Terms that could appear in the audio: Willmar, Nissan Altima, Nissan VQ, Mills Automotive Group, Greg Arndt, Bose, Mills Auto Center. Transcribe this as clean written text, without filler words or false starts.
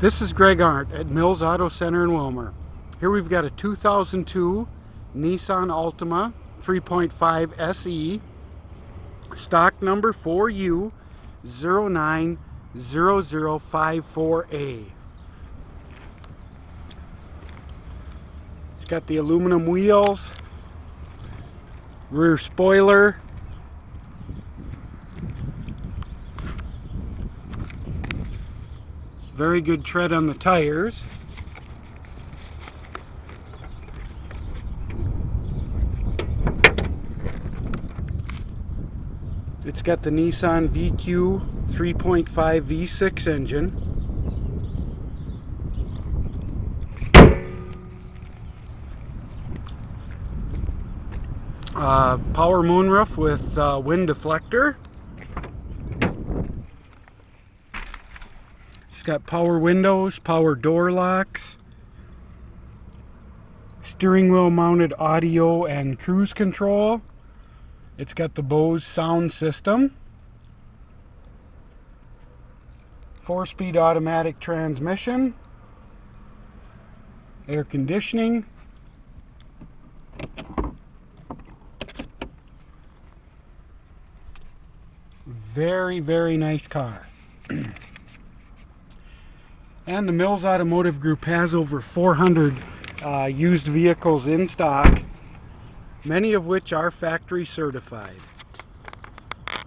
This is Greg Arndt at Mills Auto Center in Willmar. Here we've got a 2002 Nissan Altima 3.5 SE, stock number 4U090054A. It's got the aluminum wheels, rear spoiler, very good tread on the tires. It's got the Nissan VQ 3.5 V6 engine. Power moonroof with wind deflector. Got power windows, power door locks, steering wheel mounted audio and cruise control. It's got the Bose sound system, 4-speed automatic transmission, air conditioning, very nice car. And the Mills Automotive Group has over 400 used vehicles in stock, many of which are factory certified.